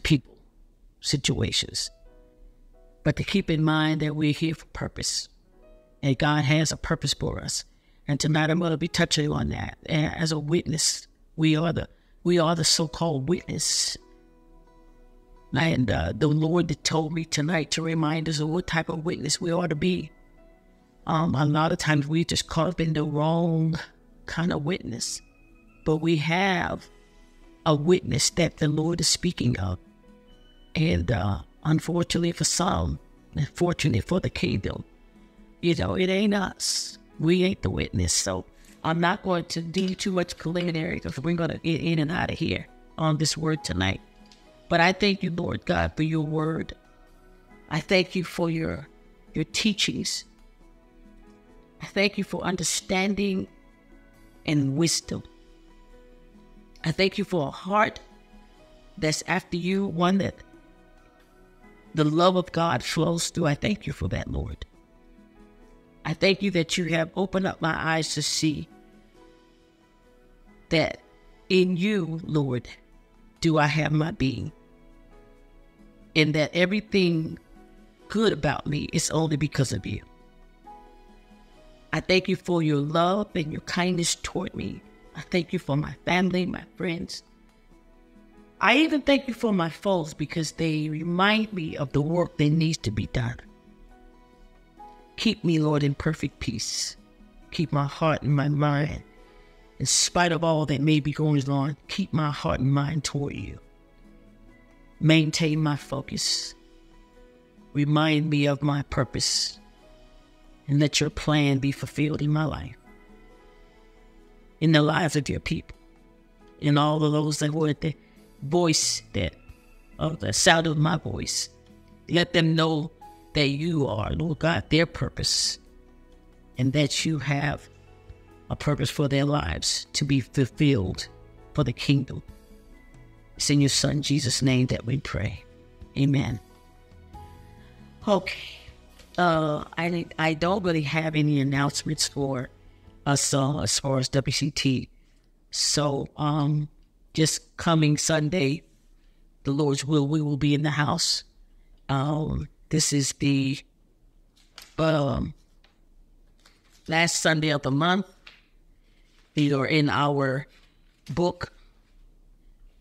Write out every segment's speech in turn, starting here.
people, situations. But to keep in mind that we're here for purpose, and God has a purpose for us. And tonight I'm going to be touching on that. And as a witness, we are the so-called witness. And the Lord told me tonight to remind us of what type of witness we ought to be. A lot of times we just caught up in the wrong kind of witness. But we have a witness that the Lord is speaking of. And unfortunately for some, and fortunately for the kingdom, you know, it ain't us. We ain't the witness. So I'm not going to do too much preliminary because we're going to get in and out of here on this word tonight. But I thank you, Lord God, for your word. I thank you for your teachings. I thank you for understanding and wisdom. I thank you for a heart that's after you, one that the love of God flows through. I thank you for that, Lord. I thank you that you have opened up my eyes to see that in you, Lord, do I have my being, and that everything good about me is only because of you. I thank you for your love and your kindness toward me. I thank you for my family, my friends. I even thank you for my foes because they remind me of the work that needs to be done. Keep me, Lord, in perfect peace. Keep my heart and my mind. In spite of all that may be going on, keep my heart and mind toward you. Maintain my focus. Remind me of my purpose. And let your plan be fulfilled in my life, in the lives of your people, in all of those that were at the voice that, of the sound of my voice. Let them know that you are, Lord God, their purpose, and that you have a purpose for their lives to be fulfilled for the kingdom. It's in your son, Jesus' name, that we pray. Amen. Okay. I don't really have any announcements for us as far as WCT. So just coming Sunday, the Lord's will, we will be in the house. This is the last Sunday of the month. These are in our book,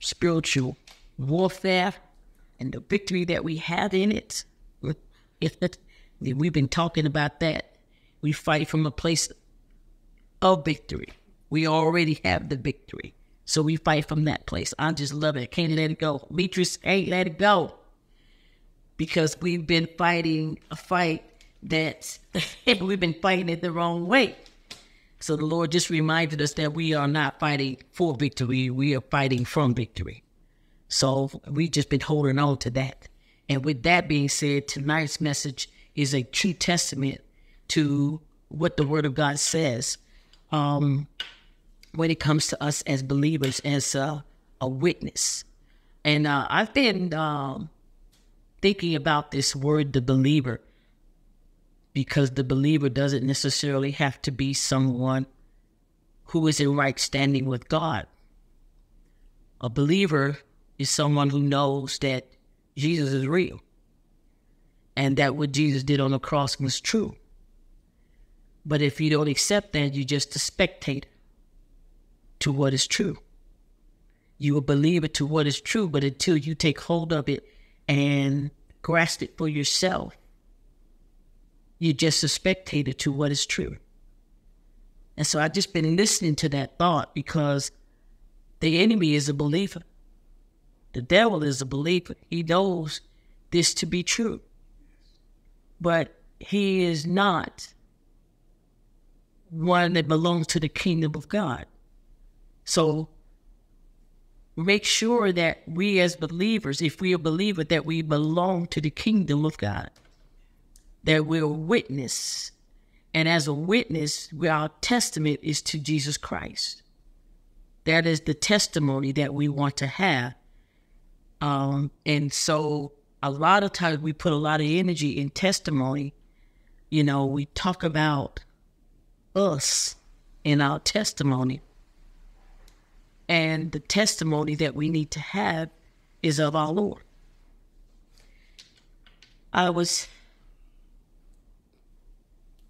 Spiritual Warfare, and the victory that we have in it. We've been talking about that. We fight from a place of victory. We already have the victory. So we fight from that place. I just love it. Can't let it go. Beatrice ain't let it go. Because we've been fighting a fight that we've been fighting it the wrong way. So the Lord just reminded us that we are not fighting for victory. We are fighting from victory. So we've just been holding on to that. And with that being said, tonight's message is a true testament to what the Word of God says when it comes to us as believers, as a witness. And I've been thinking about this word, the believer, because the believer doesn't necessarily have to be someone who is in right standing with God. A believer is someone who knows that Jesus is real, and that what Jesus did on the cross was true. But if you don't accept that, you're just a spectator to what is true. You will believe it to what is true, but until you take hold of it and grasp it for yourself, you're just a spectator to what is true. And so I've just been listening to that thought because the enemy is a believer. The devil is a believer. He knows this to be true. But he is not one that belongs to the kingdom of God. So make sure that we as believers, if we are believers, that we belong to the kingdom of God, that we're a witness. And as a witness, our testament is to Jesus Christ. That is the testimony that we want to have. And so a lot of times we put a lot of energy in testimony. You know, we talk about us in our testimony. And the testimony that we need to have is of our Lord. I was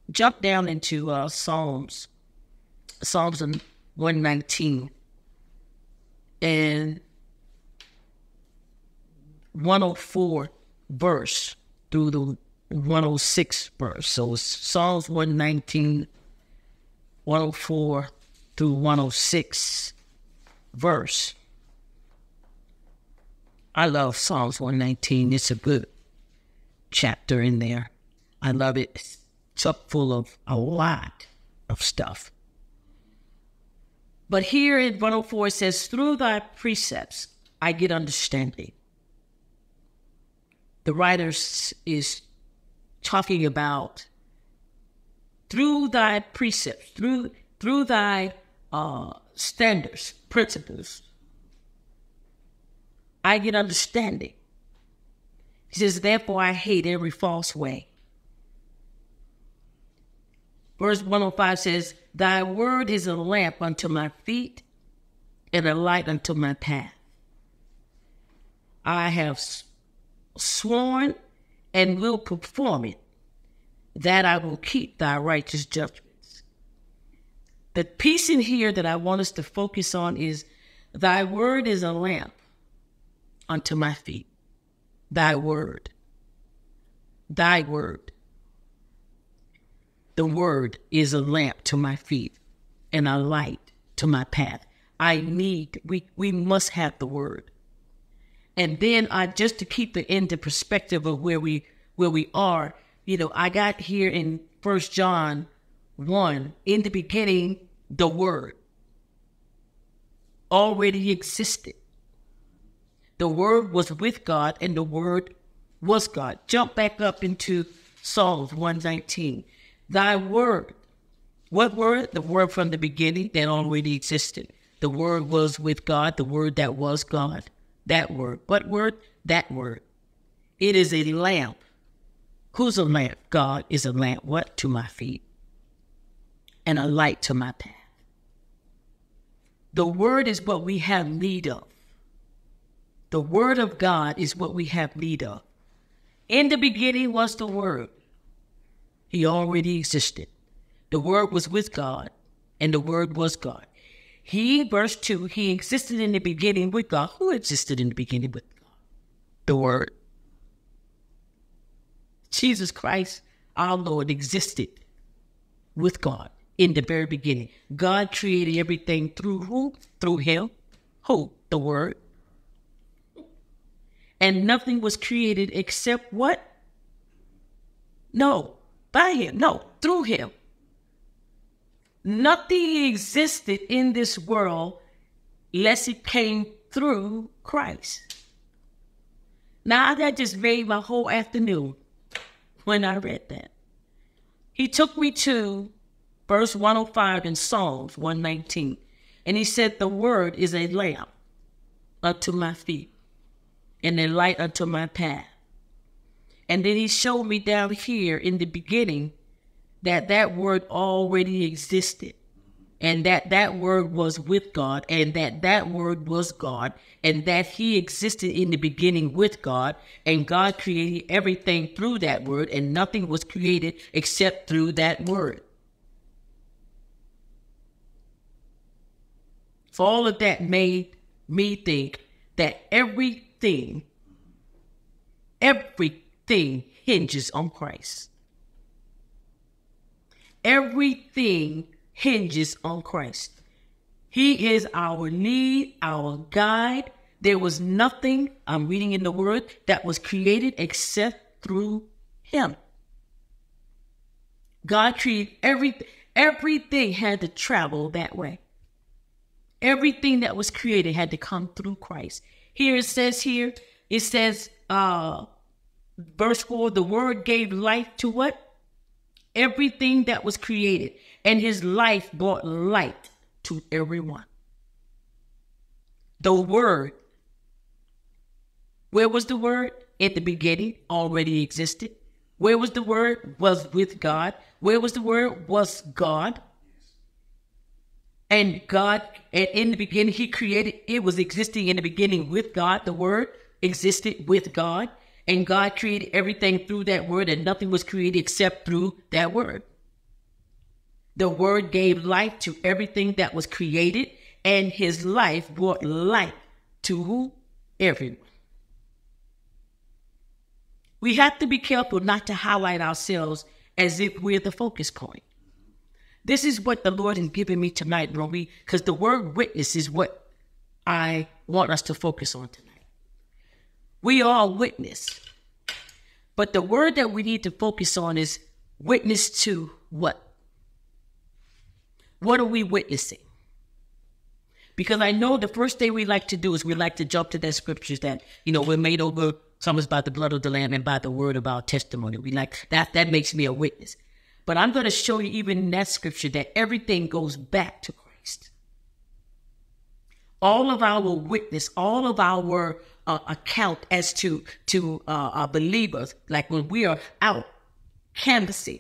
jumped down into Psalms 119 and 104 verse through the 106 verse. So Psalms 119, 104 through 106 verse. I love Psalms 119. It's a good chapter in there. I love it. It's up full of a lot of stuff. But here in 104, it says, through thy precepts, I get understanding. The writer is talking about through thy precepts, through thy standards, principles, I get understanding. He says, therefore I hate every false way. Verse 105 says, thy word is a lamp unto my feet and a light unto my path. I have sworn and will perform it, that I will keep thy righteous judgments. The piece in here that I want us to focus on is, thy word is a lamp unto my feet. Thy word. Thy word. The word is a lamp to my feet and a light to my path. I need, we must have the word. And then just to keep it into perspective of where we are, you know, I got here in 1 John 1, in the beginning, the word already existed. The word was with God, and the word was God. Jump back up into Psalms 119. Thy word. What word? The word from the beginning that already existed. The word was with God. The word that was God. That word. What word? That word. It is a lamp. Who's a lamp? God is a lamp. What? To my feet. And a light to my path. The word is what we have need of. The word of God is what we have need of. In the beginning was the word. He already existed. The word was with God, and the word was God. He, verse 2, he existed in the beginning with God. Who existed in the beginning with God? The word. Jesus Christ, our Lord, existed with God in the very beginning. God created everything through who? Through him. Who? The word. And nothing was created except what? No, by him. No, through him. Nothing existed in this world unless it came through Christ. Now, that just made my whole afternoon when I read that. He took me to verse 105 in Psalms 119. And he said, the word is a lamp unto my feet and a light unto my path. And then he showed me down here in the beginning that that word already existed, and that that word was with God, and that that word was God, and that he existed in the beginning with God, and God created everything through that word, and nothing was created except through that word. So all of that made me think that everything hinges on Christ. Everything hinges on Christ. He is our need, our guide. There was nothing, I'm reading in the word, that was created except through him. God created everything had to travel that way. Everything that was created had to come through Christ. Here it says, verse 4, the word gave life to what? Everything that was created. And his life brought light to everyone. The word. Where was the word? At the beginning, already existed. Where was the word? Was with God. Where was the word? Was God. And God, and in the beginning, he created, it was existing in the beginning with God. The word existed with God. And God created everything through that word, and nothing was created except through that word. The word gave life to everything that was created, and his life brought life to who? Everyone. We have to be careful not to highlight ourselves as if we're the focus point. This is what the Lord has given me tonight, Romy, because the word witness is what I want us to focus on tonight. We are witness, but the word that we need to focus on is witness to what? What are we witnessing? Because I know the first thing we like to do is we like to jump to that scriptures that, you know, we're made over something's by the blood of the Lamb and by the word of our testimony. We like that. That makes me a witness. But I'm going to show you even in that scripture that everything goes back to Christ. All of our witness, all of our account as to our believers, like when we are out canvassing,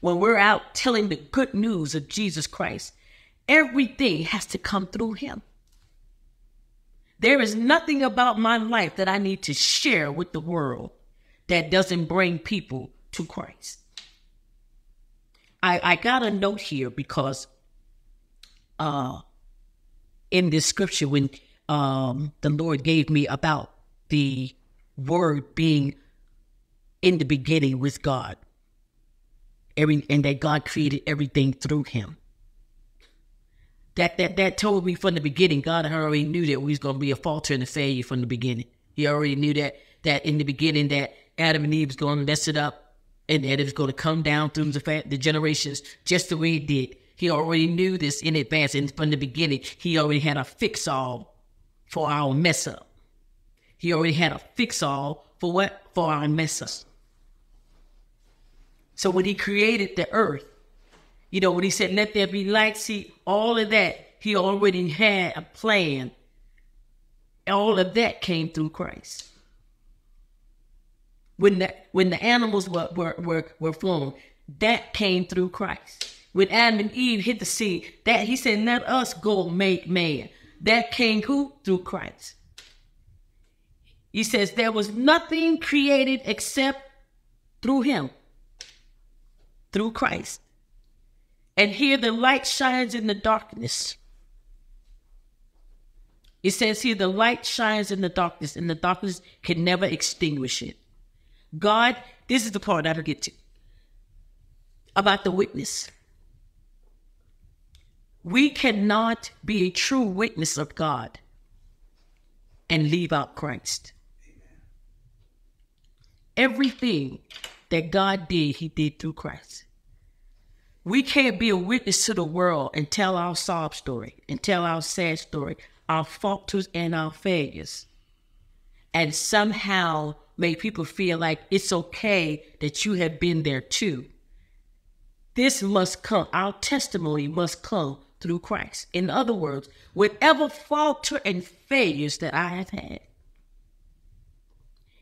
when we're out telling the good news of Jesus Christ, everything has to come through him. There is nothing about my life that I need to share with the world that doesn't bring people to Christ. I got a note here because in this scripture, when the Lord gave me about the word being in the beginning with God, and that God created everything through him. That told me from the beginning, God already knew that we was going to be a falter and a failure from the beginning. He already knew that in the beginning that Adam and Eve was going to mess it up and that it was going to come down through the generations just the way it did. He already knew this in advance, and from the beginning, he already had a fix-all for our mess-up. He already had a fix-all for what? For our mess-up. So when he created the earth, you know, when he said, let there be light, see, all of that, he already had a plan. All of that came through Christ. When the animals were flown, that came through Christ. When Adam and Eve hit the sea, that he said, let us go make man. That came who? Through Christ. He says, there was nothing created except through him, through Christ. And here the light shines in the darkness. It says here, the light shines in the darkness, and the darkness can never extinguish it. God, this is the part I don't get to, about the witness. We cannot be a true witness of God and leave out Christ. Everything that God did, he did through Christ. We can't be a witness to the world and tell our sob story and tell our sad story, our falters and our failures, and somehow make people feel like it's okay that you have been there too. This must come, our testimony must come through Christ. In other words, whatever falter and failures that I have had,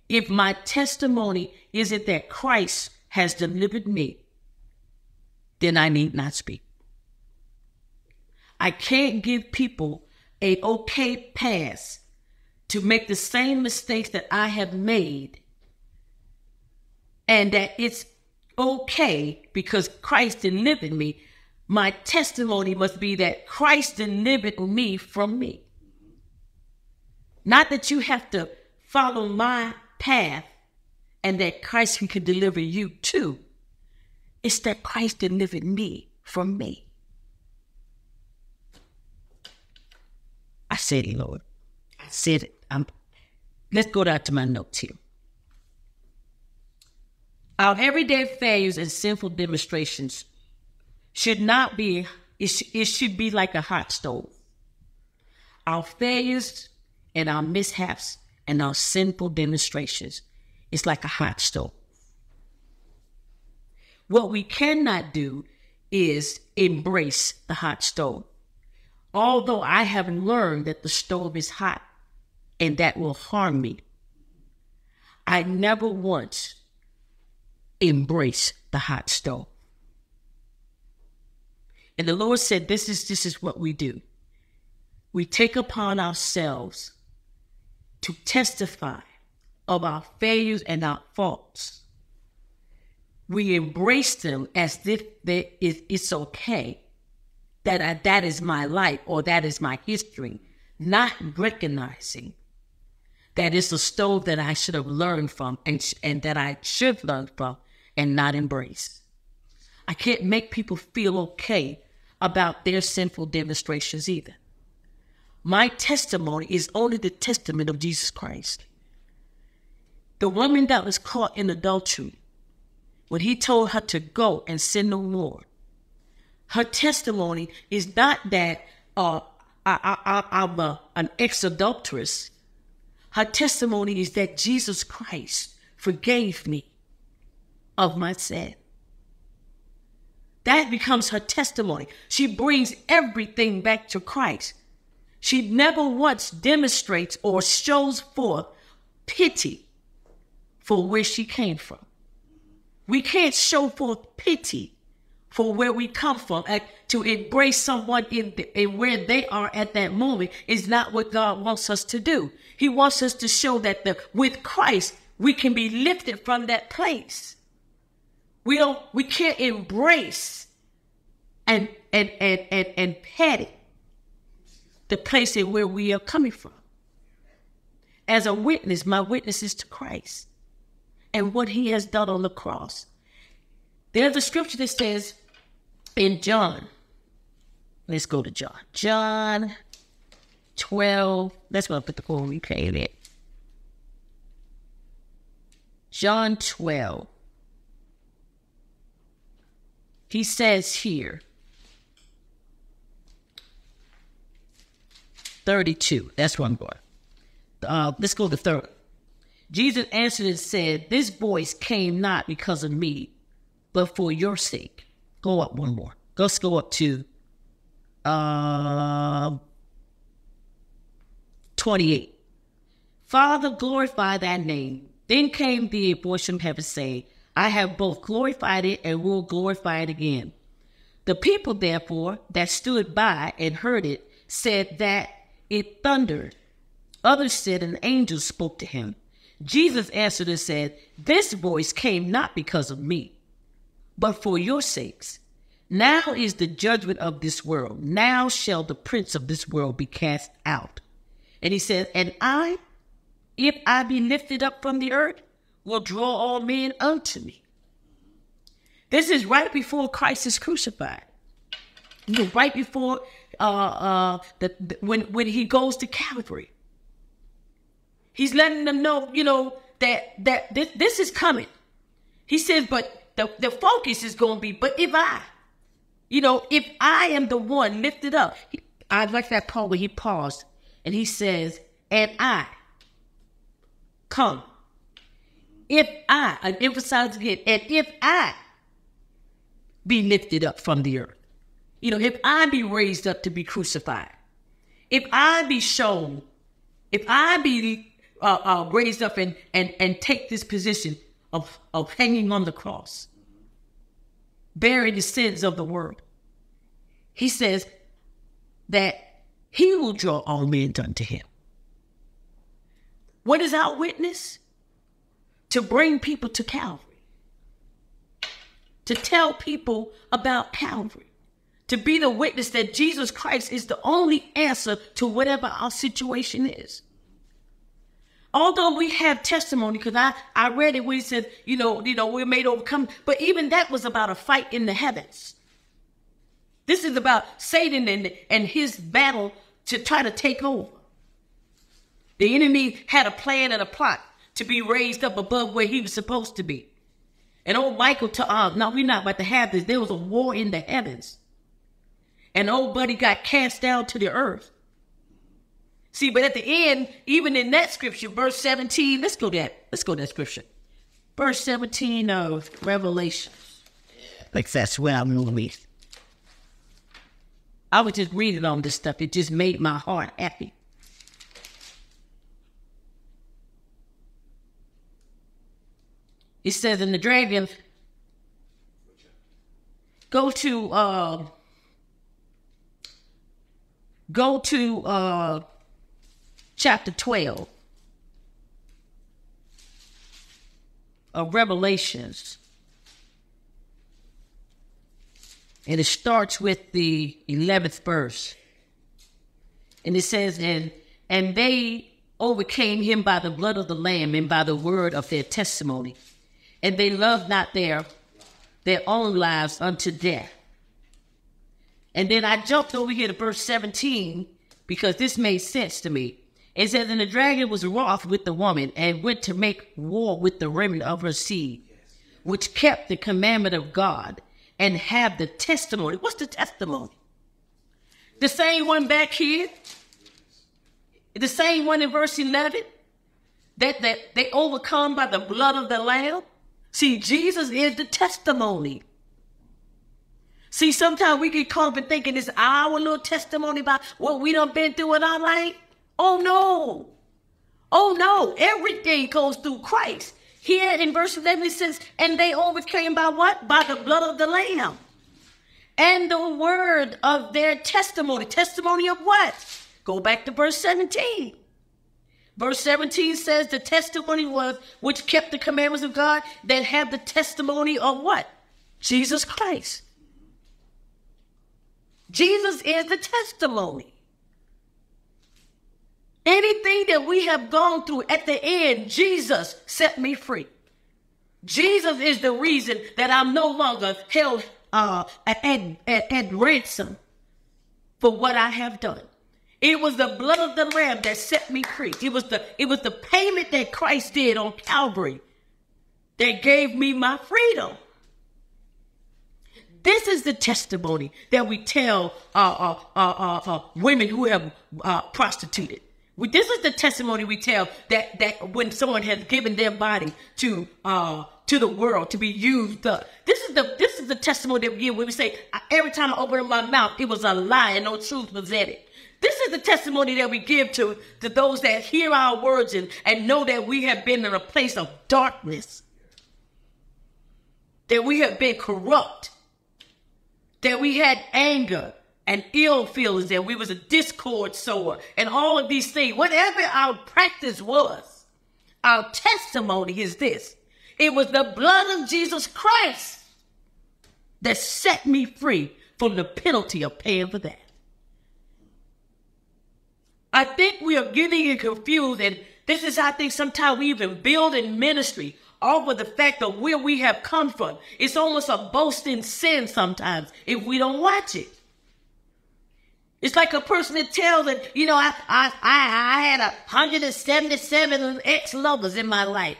if my testimony isn't that Christ has delivered me, then I need not speak. I can't give people an okay pass to make the same mistakes that I have made, and that it's okay because Christ delivered me. My testimony must be that Christ delivered me from me. Not that you have to follow my path and that Christ can deliver you too. It's that Christ delivered me from me. I said it, Lord. I said it. Let's go down to my notes here. Our everyday failures and sinful demonstrations should not be, it should be like a hot stove. Our failures and our mishaps and our sinful demonstrations, it's like a hot stove. What we cannot do is embrace the hot stove. Although I have learned that the stove is hot and that will harm me, I never once embraced the hot stove. And the Lord said, this is what we do. We take upon ourselves to testify of our failures and our faults. We embrace them as if it's okay, that is my life or that is my history, not recognizing that it's a stove that I should have learned from and that I should learn from and not embrace. I can't make people feel okay about their sinful demonstrations either. My testimony is only the testament of Jesus Christ. The woman that was caught in adultery, when he told her to go and sin no more, her testimony is not that I'm an ex-adulteress. Her testimony is that Jesus Christ forgave me of my sin. That becomes her testimony. She brings everything back to Christ. She never once demonstrates or shows forth pity for where she came from. We can't show forth pity for where we come from. And to embrace someone in where they are at that moment is not what God wants us to do. He wants us to show that with Christ, we can be lifted from that place. We can't embrace and petty the place in where we are coming from. As a witness, my witness is to Christ and what he has done on the cross. There's a scripture that says in John, let's go to John. John 12, that's where I put the whole replay in it. John 12. He says here, 32, that's where I'm going. Let's go to 30. Jesus answered and said, this voice came not because of me, but for your sake. Go up one more. Let's go up to 28. Father, glorify thy name. Then came the voice from heaven saying, I have both glorified it and will glorify it again. The people, therefore, that stood by and heard it, said that it thundered. Others said an angel spoke to him. Jesus answered and said, this voice came not because of me, but for your sakes. Now is the judgment of this world. Now shall the prince of this world be cast out. And he says, and I, if I be lifted up from the earth, will draw all men unto me. This is right before Christ is crucified. Right before when he goes to Calvary. He's letting them know, you know, that this is coming. He says, but the focus is going to be, but if I, you know, if I am the one lifted up. I like that part where he paused and he says, and I come. If I, and emphasize again, and if I be lifted up from the earth, you know, if I be raised up to be crucified, if I be shown, if I be raised up and take this position of hanging on the cross, bearing the sins of the world. He says that he will draw all men unto him. What is our witness? To bring people to Calvary. To tell people about Calvary. To be the witness that Jesus Christ is the only answer to whatever our situation is. Although we have testimony, because I read it when he said, you know, we're made overcome. But even that was about a fight in the heavens. This is about Satan and his battle to try to take over. The enemy had a plan and a plot to be raised up above where he was supposed to be. And old Michael told, no, we're not about to have this. There was a war in the heavens. And old buddy got cast down to the earth. See, but at the end, even in that scripture, verse 17, let's go to that. Let's go to that scripture. Verse 17 of Revelation. Like that's where I'm going to be. I was just reading on this stuff. It just made my heart happy. It says in the dragon, go to chapter 12. Revelations. And it starts with the 11th verse. And it says, and they overcame him by the blood of the Lamb and by the word of their testimony. And they loved not their own lives unto death. And then I jumped over here to verse 17 because this made sense to me. It says, and the dragon was wroth with the woman and went to make war with the remnant of her seed, which kept the commandment of God and have the testimony. What's the testimony? The same one back here. The same one in verse 11. That they overcome by the blood of the Lamb. See, Jesus is the testimony. See, sometimes we get caught up in thinking it's our little testimony about what we done been through in our life. Oh, no. Oh, no. Everything goes through Christ. Here in verse 11, it says, and they overcame by what? By the blood of the Lamb. And the word of their testimony. Testimony of what? Go back to verse 17. Verse 17 says the testimony was, which kept the commandments of God, that have the testimony of what? Jesus Christ. Jesus is the testimony. Anything that we have gone through at the end, Jesus set me free. Jesus is the reason that I'm no longer held at ransom for what I have done. It was the blood of the Lamb that set me free. It was the payment that Christ did on Calvary that gave me my freedom. This is the testimony that we tell women who have prostituted. This is the testimony we tell that when someone has given their body to the world to be used up. This is the testimony that we give when we say, every time I opened my mouth, it was a lie and no truth was in it. This is the testimony that we give to those that hear our words and know that we have been in a place of darkness, that we have been corrupt, that we had anger and ill feelings, that we was a discord sower and all of these things. Whatever our practice was, our testimony is this. It was the blood of Jesus Christ that set me free from the penalty of paying for that. I think we are getting it confused, and this is how I think sometimes we even build in ministry over the fact of where we have come from. It's almost a boasting sin sometimes if we don't watch it. It's like a person that tells that, you know, I had 177 ex-lovers in my life.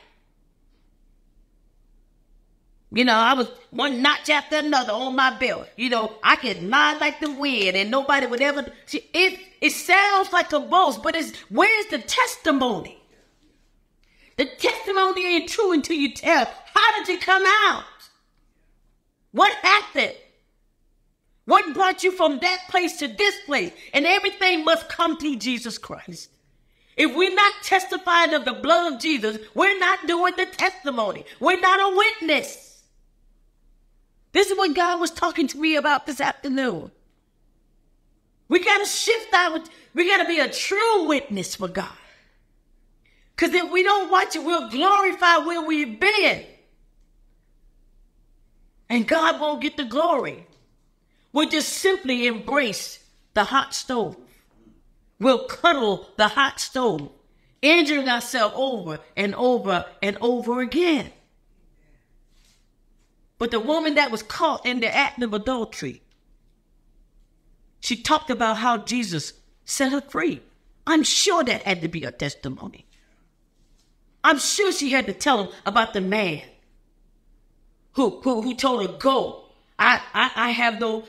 You know, I was one notch after another on my belt. You know, I could lie like the wind and nobody would ever. See, it sounds like a boast, but where's the testimony? The testimony ain't true until you tell. How did you come out? What happened? What brought you from that place to this place? And everything must come through Jesus Christ. If we're not testifying of the blood of Jesus, we're not doing the testimony. We're not a witness. This is what God was talking to me about this afternoon. We got to shift our, we got to be a true witness for God. Because if we don't watch it, we'll glorify where we've been. And God won't get the glory. We'll just simply embrace the hot stove. We'll cuddle the hot stove, injuring ourselves over and over and over again. But the woman that was caught in the act of adultery, she talked about how Jesus set her free. I'm sure that had to be her testimony. I'm sure she had to tell him about the man who told her, go. I have no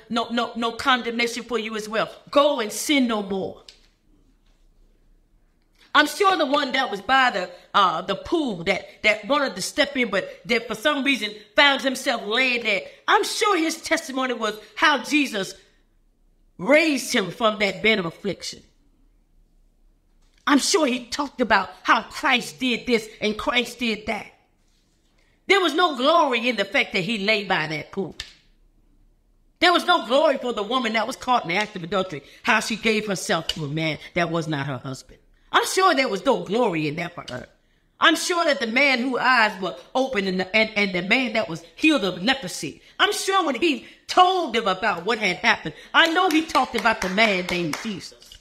condemnation for you as well. Go and sin no more. I'm sure the one that was by the pool that wanted to step in, but that for some reason found himself laying there. I'm sure his testimony was how Jesus raised him from that bed of affliction. I'm sure he talked about how Christ did this and Christ did that. There was no glory in the fact that he lay by that pool. There was no glory for the woman that was caught in the act of adultery, how she gave herself to a man that was not her husband. I'm sure there was no glory in that for her. I'm sure that the man whose eyes were open and the man that was healed of leprosy, I'm sure when he told them about what had happened, I know he talked about the man named Jesus.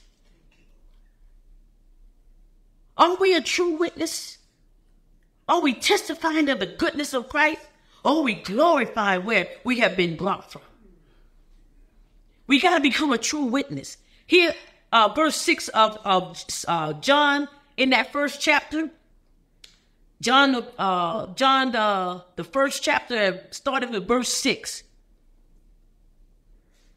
Are we a true witness? Are we testifying of the goodness of Christ? Or are we glorifying where we have been brought from? We got to become a true witness. Here, verse 6 of John, in that first chapter, John, the first chapter started with verse 6.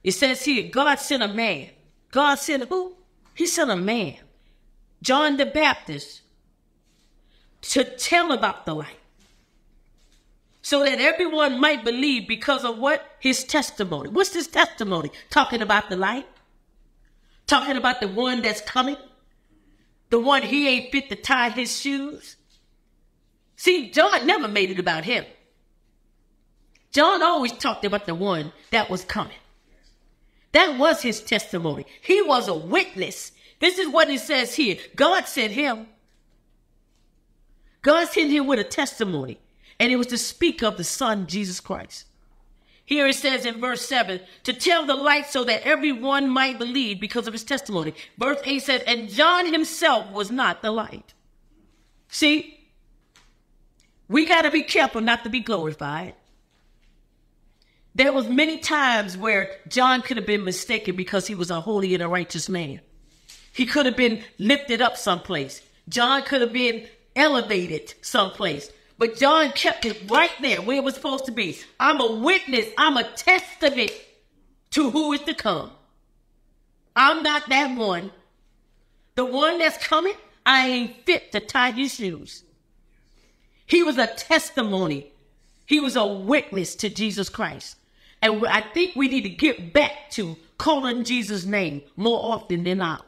It says here, God sent a man. God sent who? He sent a man, John the Baptist, to tell about the light, so that everyone might believe because of what? His testimony. What's his testimony? Talking about the light, talking about the one that's coming, the one he ain't fit to tie his shoes. See, John never made it about him. John always talked about the one that was coming. That was his testimony. He was a witness. This is what it says here. God sent him. God sent him with a testimony, and it was to speak of the Son, Jesus Christ. Here it says in verse 7, to tell the light so that everyone might believe because of his testimony. Verse 8 says, and John himself was not the light. See, we got to be careful not to be glorified. There was many times where John could have been mistaken because he was a holy and a righteous man. He could have been lifted up someplace. John could have been elevated someplace. But John kept it right there where it was supposed to be. I'm a witness. I'm a testament to who is to come. I'm not that one. The one that's coming, I ain't fit to tie his shoes. He was a testimony. He was a witness to Jesus Christ. And I think we need to get back to calling Jesus' name more often than ours.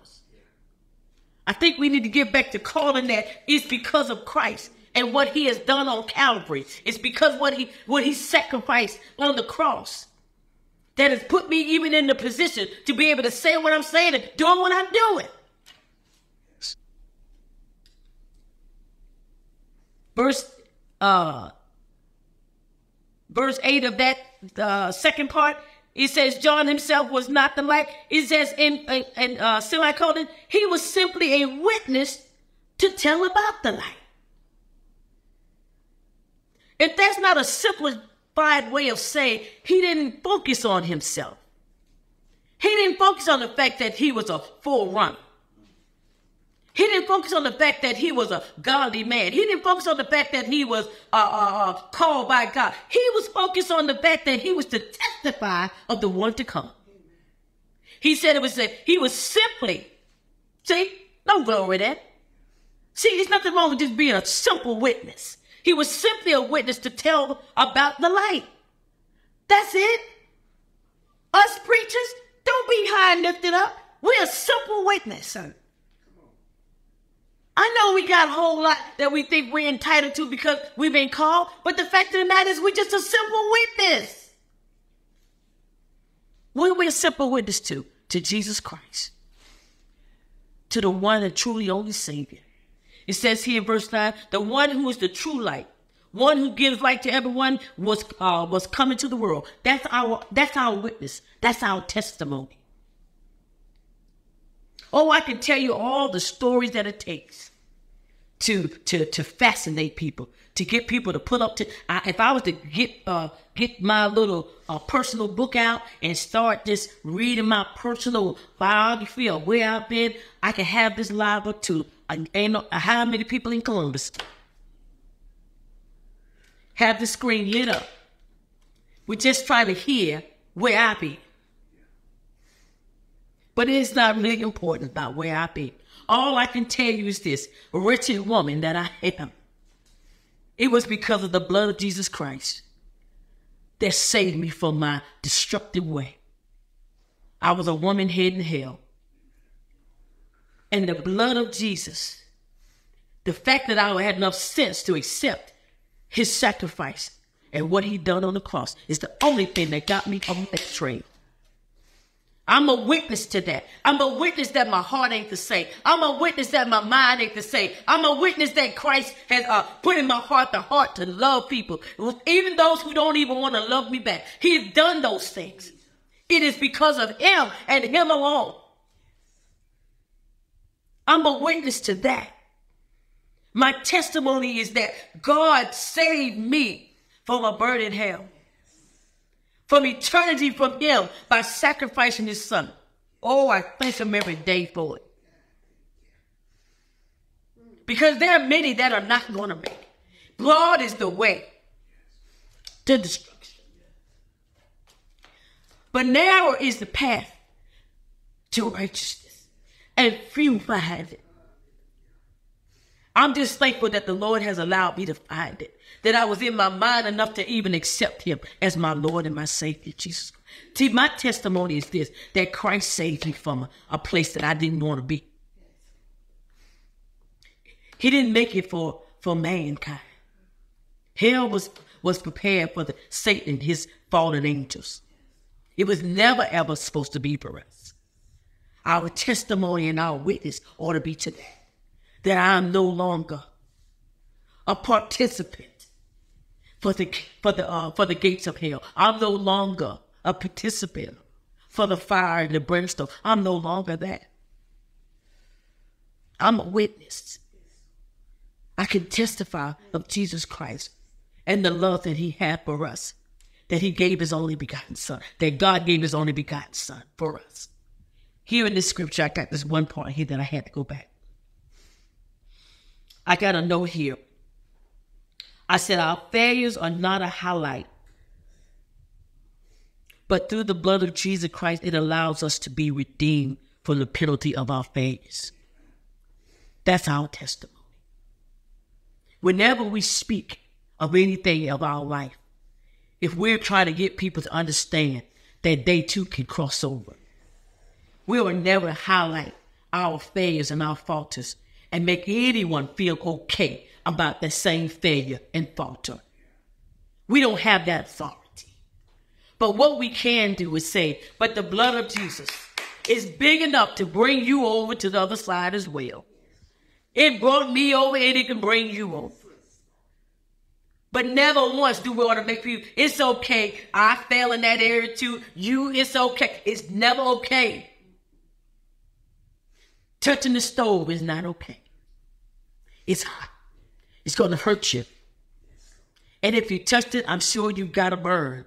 I think we need to get back to calling that it's because of Christ and what he has done on Calvary. It's because what he sacrificed on the cross that has put me even in the position to be able to say what I'm saying and do what I'm doing. Verse 8 of that second part, it says John himself was not the light. It says in semicolon, he was simply a witness to tell about the light. If that's not a simplified way of saying he didn't focus on himself. He didn't focus on the fact that he was a forerunner. He didn't focus on the fact that he was a godly man. He didn't focus on the fact that he was called by God. He was focused on the fact that he was to testify of the one to come. He said it was that he was simply, see, no glory there. See, there's nothing wrong with just being a simple witness. He was simply a witness to tell about the light. That's it. Us preachers, don't be high and lifted up. We're a simple witness, son. I know we got a whole lot that we think we're entitled to because we've been called, but the fact of the matter is we're just a simple witness. What are we a simple witness to? To Jesus Christ. To the one and truly only Savior. It says here in verse 9, the one who is the true light, one who gives light to everyone was coming to the world. That's our witness. That's our testimony. Oh, I can tell you all the stories that it takes to fascinate people, to get people to put up to. If I was to get my little personal book out and start just reading my personal biography of where I've been, I can have this live up to how many people in Columbus. Have the screen lit up. We're just trying to hear where I be. But it's not really important about where I be. All I can tell you is this, wretched woman that I am. It was because of the blood of Jesus Christ that saved me from my destructive way. I was a woman heading hell. And the blood of Jesus, the fact that I had enough sense to accept his sacrifice and what he done on the cross is the only thing that got me on that train. I'm a witness to that. I'm a witness that my heart ain't the same. I'm a witness that my mind ain't the same. I'm a witness that Christ has put in my heart the heart to love people. Even those who don't even want to love me back. He has done those things. It is because of him and him alone. I'm a witness to that. My testimony is that God saved me from a burning hell. From eternity from him by sacrificing his son. Oh, I thank him every day for it. Because there are many that are not going to make it. God is the way to destruction. But narrow is the path to righteousness, and few find it. I'm just thankful that the Lord has allowed me to find it. That I was in my mind enough to even accept him as my Lord and my Savior, Jesus. See, my testimony is this, that Christ saved me from a place that I didn't want to be. He didn't make it for mankind. Hell was prepared for the Satan and his fallen angels. It was never, ever supposed to be for us. Our testimony and our witness ought to be to that. That I am no longer a participant for the gates of hell. I'm no longer a participant for the fire and the brimstone. I'm no longer that. I'm a witness. I can testify of Jesus Christ and the love that he had for us, that he gave his only begotten son, that God gave his only begotten son for us. Here in this scripture, I got this one part here that I had to go back. I got a note here. I said, our failures are not a highlight, but through the blood of Jesus Christ, it allows us to be redeemed for the penalty of our failures. That's our testimony. Whenever we speak of anything of our life, if we're trying to get people to understand that they too can cross over, we will never highlight our failures and our falters and make anyone feel okay about the same failure and falter. We don't have that authority. But what we can do is say, but the blood of Jesus is big enough to bring you over to the other side as well. It brought me over and it can bring you over. But never once do we want to make people, it's okay, I fail in that area too, you, it's okay. It's never okay. Touching the stove is not okay. It's hot. It's going to hurt you. And if you touched it, I'm sure you got a burn.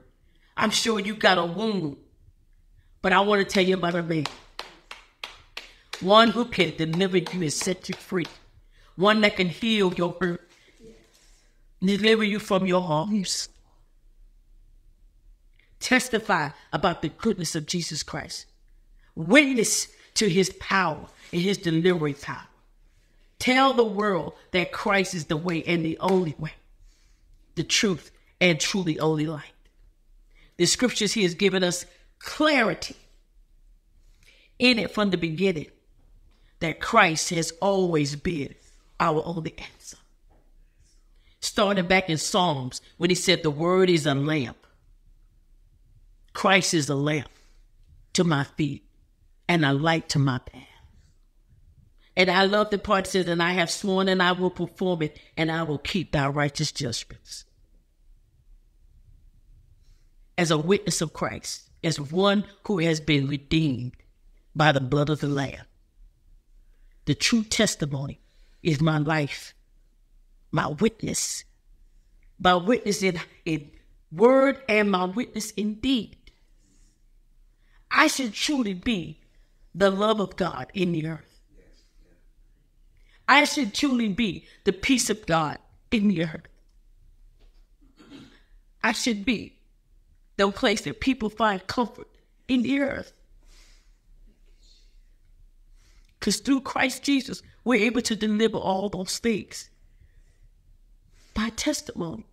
I'm sure you got a wound. But I want to tell you about a man. One who can deliver you and set you free. One that can heal your hurt. Deliver you from your harms. Testify about the goodness of Jesus Christ. Witness to his power and his delivery power. Tell the world that Christ is the way and the only way, the truth and truly only light. The scriptures he has given us clarity in it from the beginning that Christ has always been our only answer. Starting back in Psalms when he said the word is a lamp. Christ is a lamp to my feet and a light to my path. And I love the part that says, and I have sworn and I will perform it, and I will keep thy righteous judgments. As a witness of Christ, as one who has been redeemed by the blood of the Lamb, the true testimony is my life, my witness. My witness in word and my witness in deed. I should truly be the love of God in the earth. I should truly be the peace of God in the earth. I should be the place that people find comfort in the earth. Because through Christ Jesus, we're able to deliver all those things. By testimony.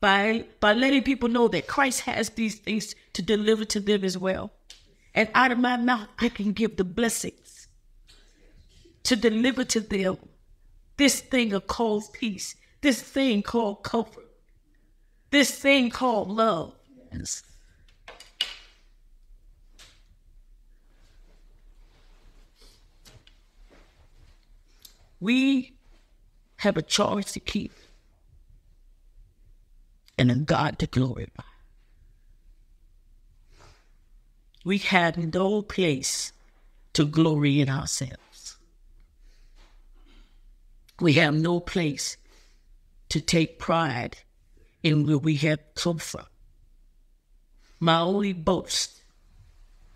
By letting people know that Christ has these things to deliver to them as well. And out of my mouth, I can give the blessings to deliver to them this thing called peace, this thing called comfort, this thing called love. Yes. We have a charge to keep and a God to glorify. We have no place to glory in ourselves. We have no place to take pride in where we have come from. My only boast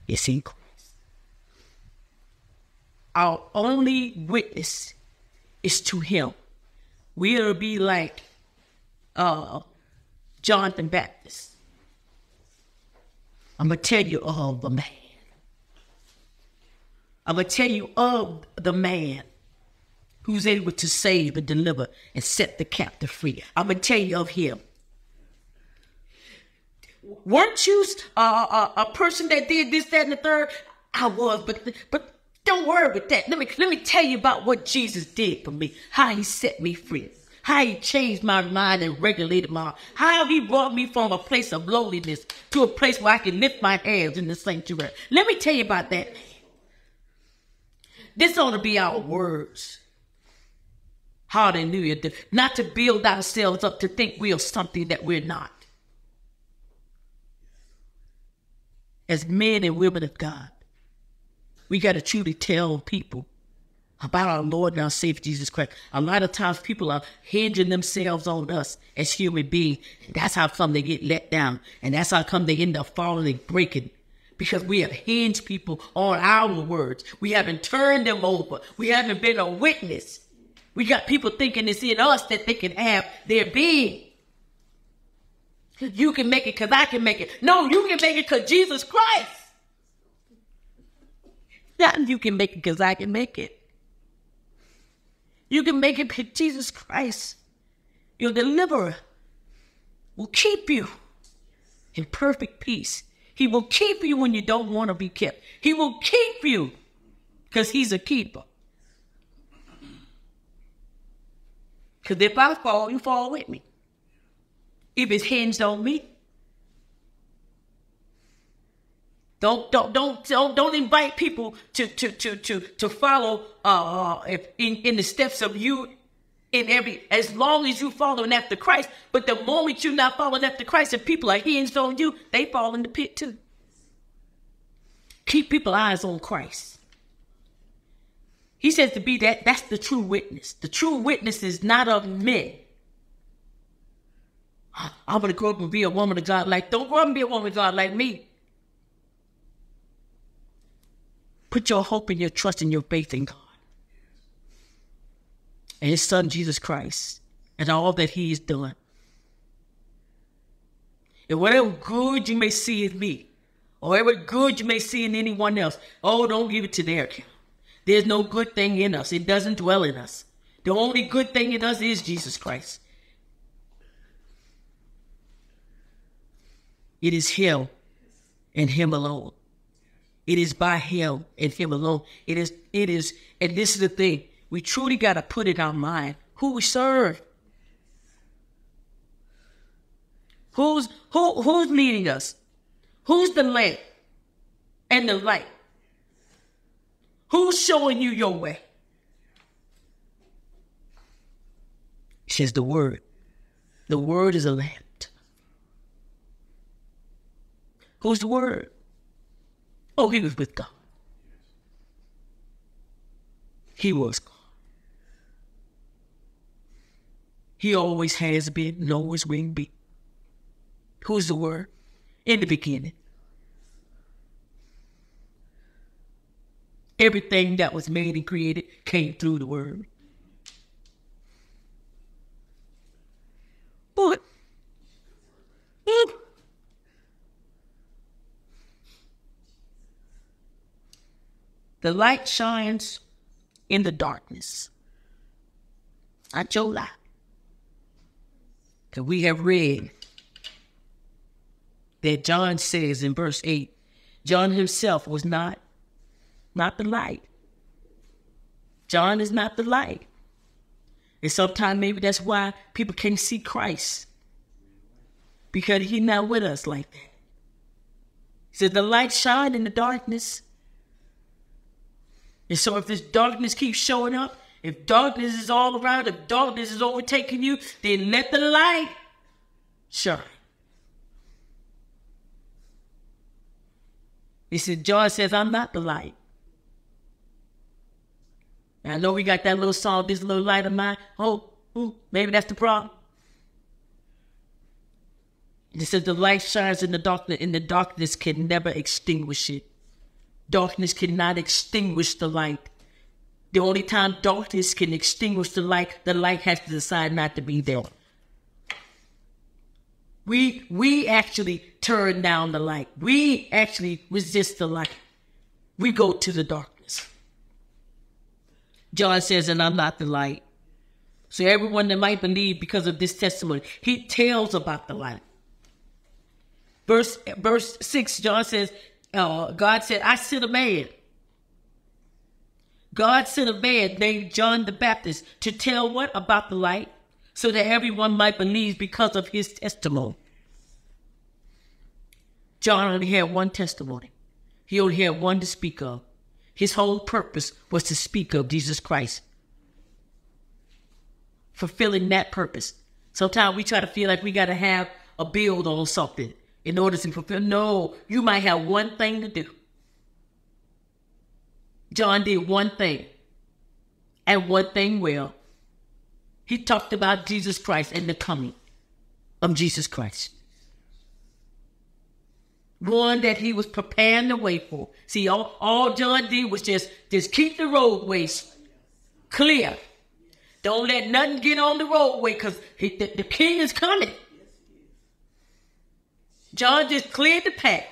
is in Christ. Our only witness is to Him. We'll be like John the Baptist. I'm going to tell you of the man. I'm going to tell you of the man who's able to save and deliver and set the captive free. I'm going to tell you of him. Weren't you a person that did this, that, and the third? I was, but don't worry about that. Let me tell you about what Jesus did for me, how he set me free, how he changed my mind and regulated my heart, how he brought me from a place of lowliness to a place where I can lift my hands in the sanctuary. Let me tell you about that. This ought to be our words. Hallelujah. Not to build ourselves up to think we are something that we're not. As men and women of God, we got to truly tell people about our Lord and our Savior, Jesus Christ. A lot of times people are hinging themselves on us as human beings. That's how come they get let down. And that's how come they end up falling and breaking. Because we have hinged people on our words. We haven't turned them over. We haven't been a witness. We got people thinking it's in us that they can have their being. You can make it because I can make it. No, you can make it because Jesus Christ. Not you can make it because I can make it. You can make it because Jesus Christ, your deliverer, will keep you in perfect peace. He will keep you when you don't want to be kept. He will keep you because he's a keeper. Because if I fall, you fall with me. If it's hinged on me, don't invite people to follow in the steps of you in every, as long as you following after Christ. But the moment you're not following after Christ, if people are hinged on you, they fall in the pit too. Keep people's eyes on Christ. He says to be that, that's the true witness. The true witness is not of men. I'm going to grow up and be a woman of God like, don't grow up and be a woman of God like me. Put your hope and your trust and your faith in God and his son, Jesus Christ, and all that he is doing. And whatever good you may see in me, or whatever good you may see in anyone else, oh, don't give it to their account. There's no good thing in us. It doesn't dwell in us. The only good thing in us is Jesus Christ. It is him and him alone. It is by him and him alone. It is, and this is the thing, we truly got to put in our mind who we serve. Who's leading us? Who's the lamp and the light? Who's showing you your way? It says the word. The word is a lamp. Who's the word? Oh, he was with God. He was God. He always has been and always will be. Who's the word? In the beginning. Everything that was made and created came through the word. But the light shines in the darkness. Not your light. Because we have read that John says in verse 8, John himself was not the light. John is not the light. And sometimes maybe that's why people can't see Christ. Because he's not with us like that. He said the light shined in the darkness. And so if this darkness keeps showing up If darkness is all around, if darkness is overtaking you, then let the light shine. He said, John says, I'm not the light. And I know we got that little song, this little light of mine. Oh, ooh, maybe that's the problem. It says the light shines in the darkness, and the darkness can never extinguish it. Darkness cannot extinguish the light. The only time darkness can extinguish the light has to decide not to be there. We actually turn down the light. We actually resist the light. We go to the darkness. John says, and I'm not the light. So everyone that might believe because of this testimony, he tells about the light. Verse 6, John says, God said, I sent a man. God sent a man named John the Baptist to tell what about the light? So that everyone might believe because of his testimony. John only had one testimony. He only had one to speak of. His whole purpose was to speak of Jesus Christ. Fulfilling that purpose. Sometimes we try to feel like we got to have a build on something in order to fulfill. No, you might have one thing to do. John did one thing. And one thing well. He talked about Jesus Christ and the coming of Jesus Christ. One that he was preparing the way for. See, all John did was just keep the roadways clear. Don't let nothing get on the roadway because the king is coming. John just cleared the path.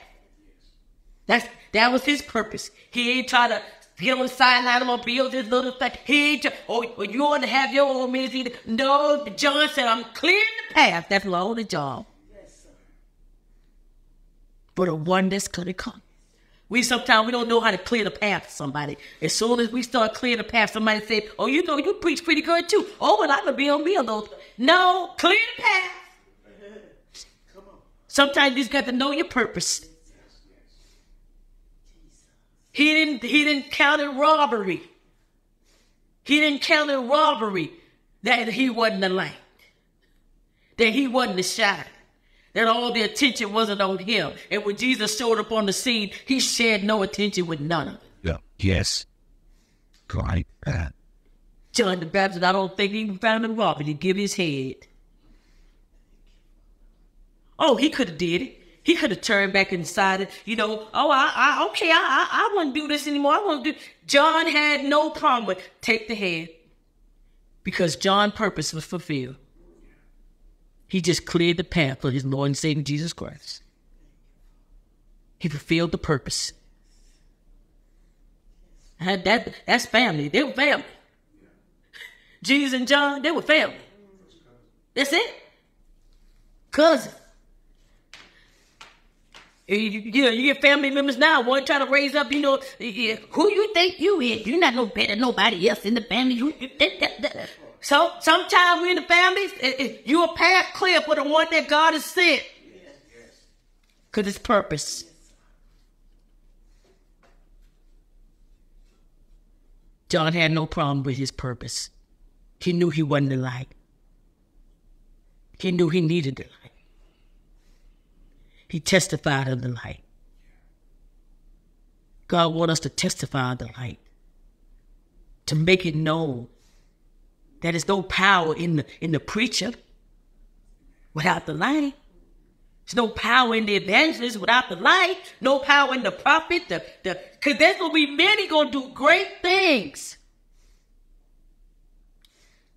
That was his purpose. He ain't trying to get on the sideline, I'm going to build this little thing. You want to have your own ministry. No, John said, I'm clearing the path. That's my only job. Yes, sir. For the one that's going to come. Sometimes we don't know how to clear the path for somebody. As soon as we start clearing the path, somebody said, oh, you know, you preach pretty good too. Oh, well, I'm going to build me on those. No, clear the path. Come on. Sometimes you just got to know your purpose. He didn't count it robbery. He didn't count it robbery that he wasn't the light. That he wasn't the shine. That all the attention wasn't on him. And when Jesus showed up on the scene, he shared no attention with none of it. Yeah. Yes. Quite bad. John the Baptist, I don't think he even found him robbery to give his head. Oh, he could have did it. He could have turned back and decided, you know, oh, I wouldn't do this anymore. John had no problem with take the head because John's purpose was fulfilled. He just cleared the path for his Lord and Savior, Jesus Christ. He fulfilled the purpose. And that's family. They were family. Jesus and John, they were family. That's it. Cousins. You get family members now. One trying to raise up, you know, who you think you is. You're not no better than nobody else in the family. So sometimes we in the families, you're a path clear for the one that God has sent. Because it's purpose. John had no problem with his purpose. He knew he wasn't the light. He knew he needed the light. He testified of the light. God wants us to testify of the light. To make it known that there's no power in the preacher without the light. There's no power in the evangelist without the light. No power in the prophet. Because there's going to be many going to do great things.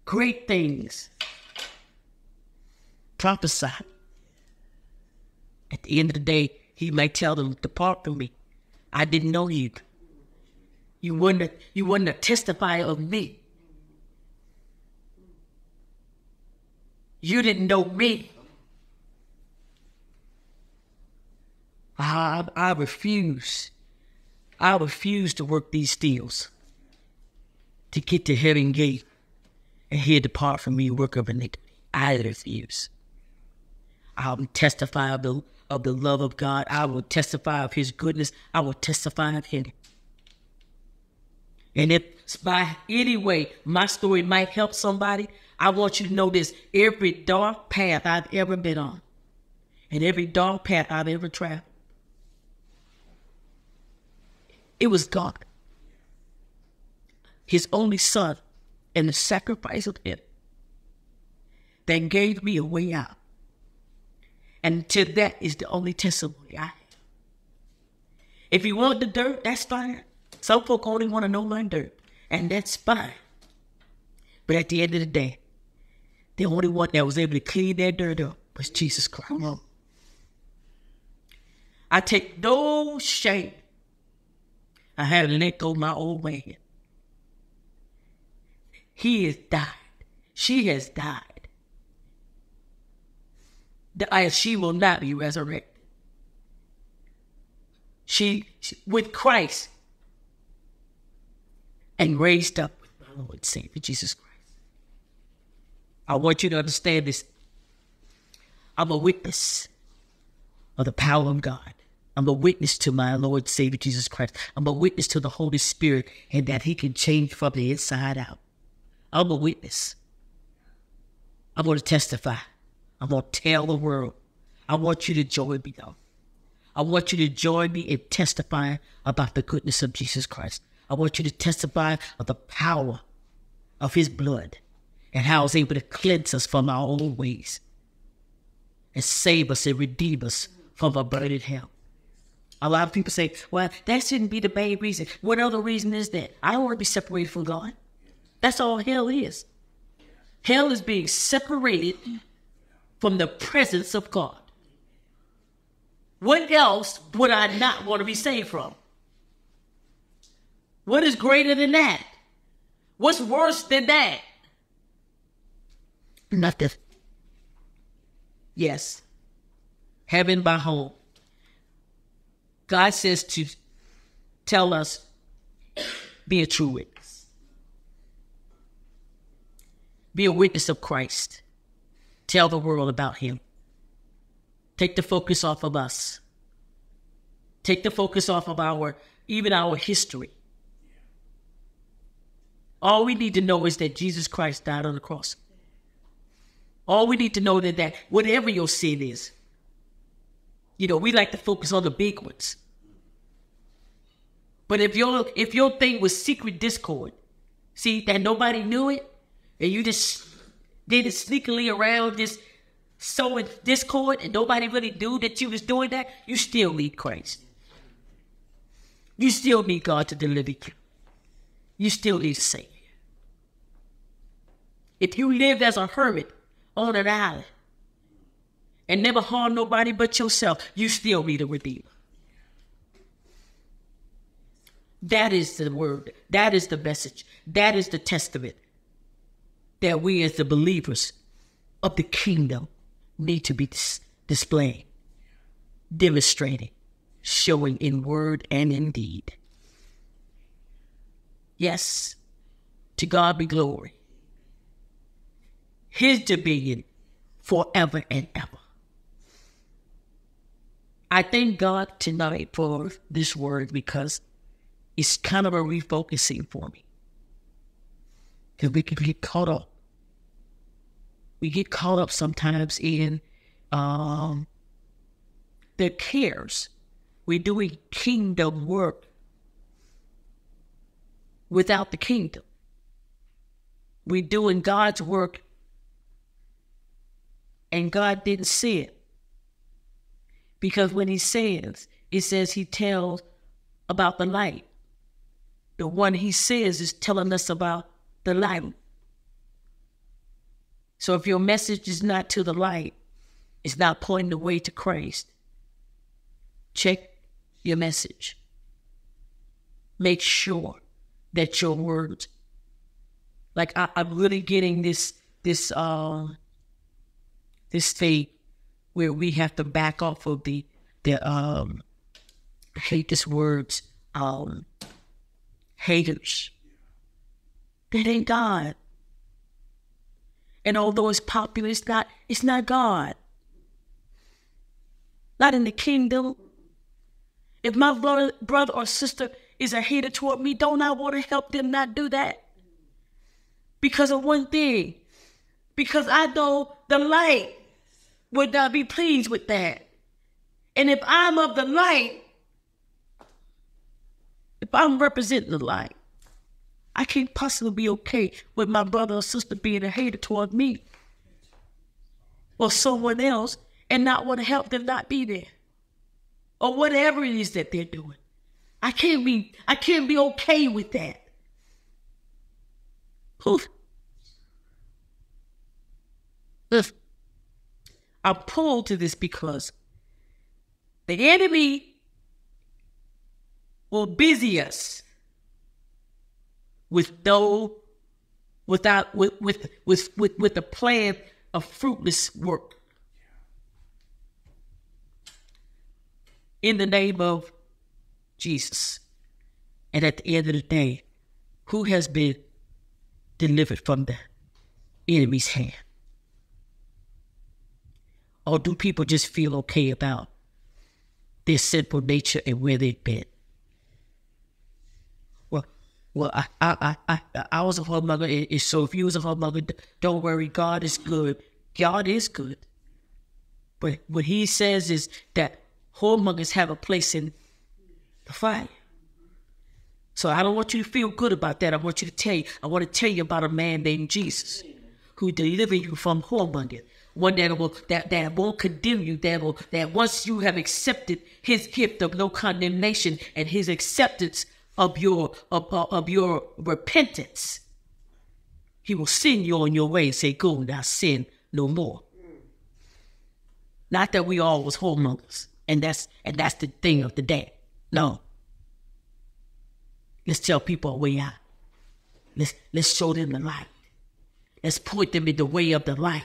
Great things. Prophesy. At the end of the day, he might tell them, depart from me. I didn't know you. You wouldn't testify of me. You didn't know me. I refuse. I refuse to work these deals to get to heaven gate and here depart from me, work of iniquity. I refuse. I'll testify of the love of God. I will testify of his goodness. I will testify of him. And if by any way my story might help somebody, I want you to know this. Every dark path I've ever been on and every dark path I've ever traveled, it was God. His only son and the sacrifice of him that gave me a way out. And to that is the only testimony I have. If you want the dirt, that's fine. Some folk only want to know my dirt, and that's fine. But at the end of the day, the only one that was able to clean that dirt up was Jesus Christ. I take no shame. I had to let go of my old man. He has died. She has died. She will not be resurrected. She with Christ and raised up with my Lord and Savior, Jesus Christ. I want you to understand this. I'm a witness of the power of God. I'm a witness to my Lord and Savior, Jesus Christ. I'm a witness to the Holy Spirit and that he can change from the inside out. I'm a witness. I'm going to testify. I'm going to tell the world. I want you to join me, though. I want you to join me in testifying about the goodness of Jesus Christ. I want you to testify of the power of his blood and how it's able to cleanse us from our old ways and save us and redeem us from a burning hell. A lot of people say, well, that shouldn't be the main reason. What other reason is that? I don't want to be separated from God. That's all hell is. Hell is being separated from the presence of God. What else would I not want to be saved from? What is greater than that? What's worse than that? Nothing. Yes. Heaven by home. God says to tell us, be a true witness. Be a witness of Christ. Tell the world about him. Take the focus off of us. Take the focus off of even our history. All we need to know is that Jesus Christ died on the cross. All we need to know is that whatever your sin is, you know, we like to focus on the big ones. But if your thing was secret discord, see, that nobody knew it, and you just did it sneakily around, just sowing discord, and nobody really knew that you was doing that, you still need Christ. You still need God to deliver you. You still need a Savior. If you lived as a hermit on an island and never harmed nobody but yourself, you still need a Redeemer. That is the word. That is the message. That is the testament that we as the believers of the kingdom need to be displaying, demonstrating, showing in word and in deed. Yes, to God be glory. His dominion forever and ever. I thank God tonight for this word because it's kind of a refocusing for me. Because we can get caught up. We get caught up sometimes in the cares. We're doing kingdom work without the kingdom. We're doing God's work and God didn't see it. Because when he says, it says he tells about the light. The one he says is telling us about the light. So if your message is not to the light, it's not pointing the way to Christ, check your message. Make sure that your words, like I'm really getting this thing where we have to back off of the I hate this words, haters. That ain't God. And although it's popular, it's not God. Not in the kingdom. If my brother or sister is a hater toward me, don't I want to help them not do that? Because of one thing. Because I know the light would not be pleased with that. And if I'm of the light, if I'm representing the light, I can't possibly be okay with my brother or sister being a hater toward me or someone else and not want to help them not be there or whatever it is that they're doing. I can't be okay with that. Oof. Oof. I'm pulled to this because the enemy will busy us with the plan of fruitless work. In the name of Jesus. And at the end of the day, who has been delivered from the enemy's hand? Or do people just feel okay about their sinful nature and where they've been? Well, I was a whoremonger, so if you was a whoremonger, don't worry, God is good. God is good. But what he says is that whoremongers have a place in the fire. So I don't want you to feel good about that. I want to tell you about a man named Jesus who delivered you from whoremongers. One that won't condemn you, that once you have accepted his gift of no condemnation and his acceptance of your repentance, he will send you on your way and say, go now, sin no more. Not that we all was whoremongers, and that's the thing of the day. No. Let's tell people a way out. Let's show them the light. Let's point them in the way of the light.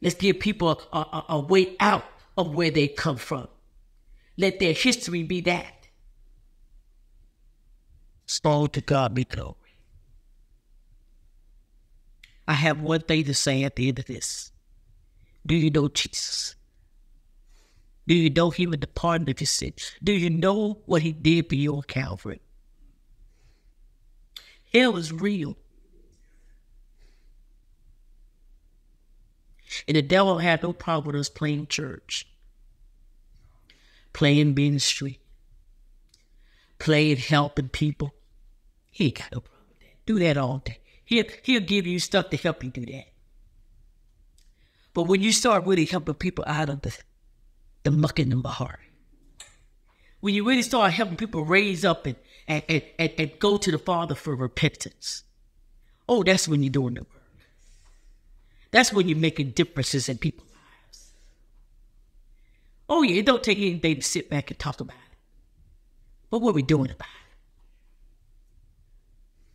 Let's give people a way out of where they come from. Let their history be that. So to God be glory. I have one thing to say at the end of this. Do you know Jesus? Do you know him in the pardon of your sins? Do you know what he did for you on Calvary? Hell is real. And the devil had no problem with us playing church, playing ministry, playing helping people. He ain't got no problem with that. Do that all day. He'll give you stuff to help you do that. But when you start really helping people out of the muck and the mahar, when you really start helping people raise up and go to the Father for repentance, oh, that's when you're doing the work. That's when you're making differences in people's lives. Oh yeah, it don't take anything to sit back and talk about it. But what are we doing about it?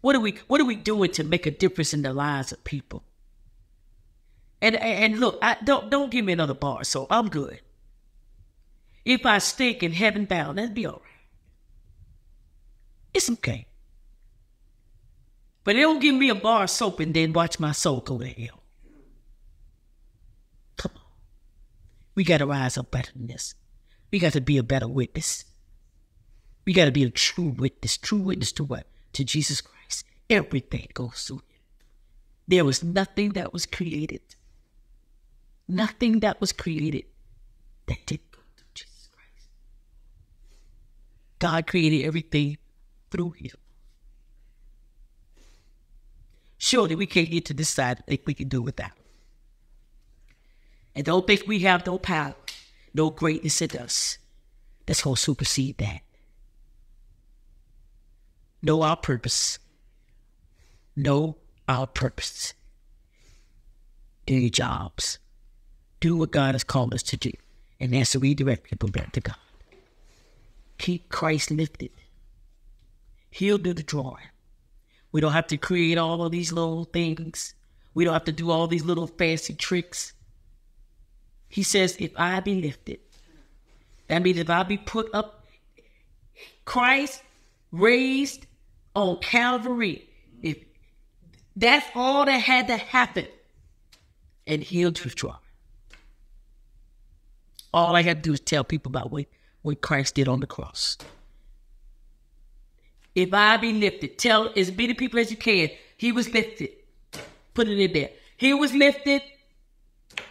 What are we doing to make a difference in the lives of people? And look, don't give me another bar, so I'm good. If I stink in heaven bound, that'd be all right. It's okay. But they don't give me a bar of soap and then watch my soul go to hell. We got to rise up better than this. We got to be a better witness. We got to be a true witness. True witness to what? To Jesus Christ. Everything goes through him. There was nothing that was created. Nothing that was created that didn't go through Jesus Christ. God created everything through him. Surely we can't get to this side and think we can do without him. And don't think we have no power, no greatness in us that's going to supersede that. Know our purpose. Know our purpose. Do your jobs. Do what God has called us to do. And that's to redirect people back to God. Keep Christ lifted. He'll do the drawing. We don't have to create all of these little things. We don't have to do all these little fancy tricks. He says, if I be lifted, that means if I be put up, Christ raised on Calvary. If that's all that had to happen, and he'll withdraw. All I had to do is tell people about what Christ did on the cross. If I be lifted, tell as many people as you can, he was lifted. Put it in there. He was lifted. If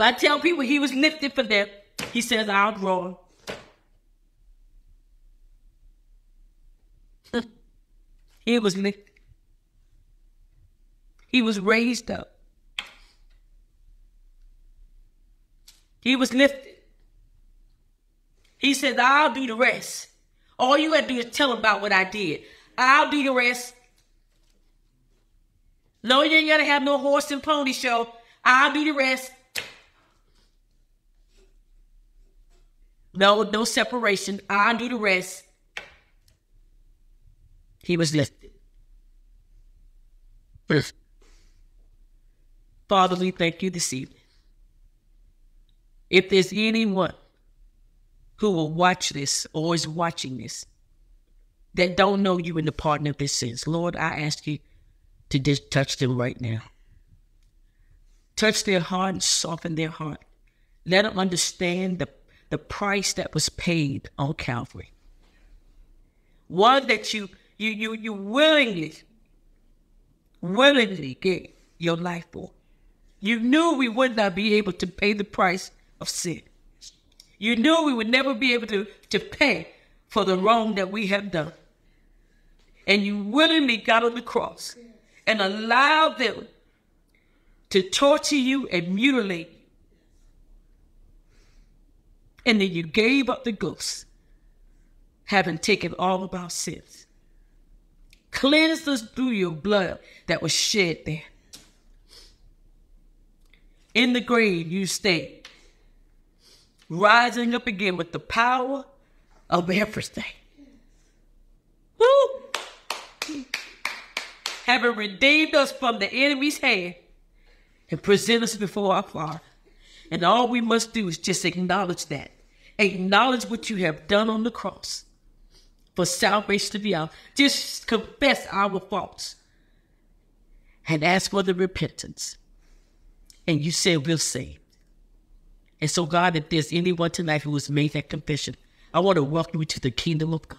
I tell people he was lifted for them, he says, I'll draw. He was lifted. He was raised up. He was lifted. He said, I'll do the rest. All you got to do is tell about what I did. I'll do the rest. No, you ain't got to have no horse and pony show. I'll do the rest. No separation. I'll do the rest. He was lifted. Yes. Father, we thank you this evening. If there's anyone who will watch this or is watching this that don't know you in the pardon of their sins, Lord, I ask you to just touch them right now. Touch their heart and soften their heart. Let them understand the price that was paid on Calvary. One that you willingly gave your life for. You knew we would not be able to pay the price of sin. You knew we would never be able to pay for the wrong that we have done. And you willingly got on the cross and allowed them to torture you and mutilate you. And then you gave up the ghost, having taken all of our sins. Cleanse us through your blood that was shed there. In the grave you stayed, rising up again with the power of everything. Woo! Having redeemed us from the enemy's hand and present us before our Father. And all we must do is just acknowledge that. Acknowledge what you have done on the cross for salvation to be ours. Just confess our faults and ask for the repentance. And you said, we're saved. And so, God, if there's anyone tonight who has made that confession, I want to welcome you to the kingdom of God.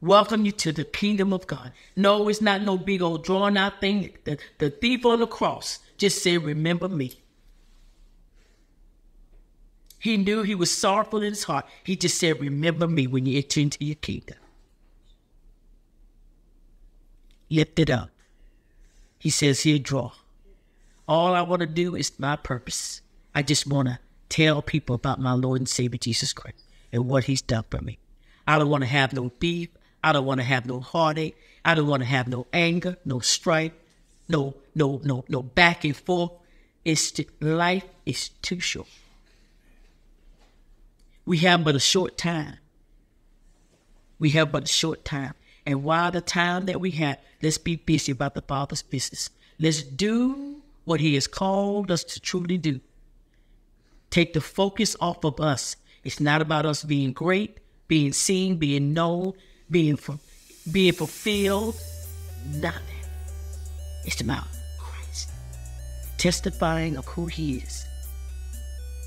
Welcome you to the kingdom of God. No, it's not no big old drawn out thing. The thief on the cross just said, remember me. He knew he was sorrowful in his heart. He just said, remember me when you enter into your kingdom. Lift it up. He says, he'll draw. All I want to do is my purpose. I just want to tell people about my Lord and Savior, Jesus Christ, and what he's done for me. I don't want to have no beef. I don't want to have no heartache. I don't want to have no anger, no strife, no back and forth. Life is too short. We have but a short time. We have but a short time. And while the time that we have, let's be busy about the Father's business. Let's do what he has called us to truly do. Take the focus off of us. It's not about us being great, being seen, being known, being fulfilled. Nothing. It's about Christ. Testifying of who he is.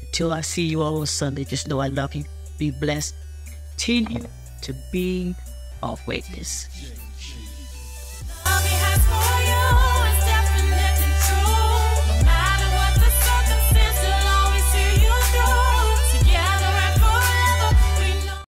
Until I see you all on Sunday, just know I love you. Be blessed. Continue to be of witness.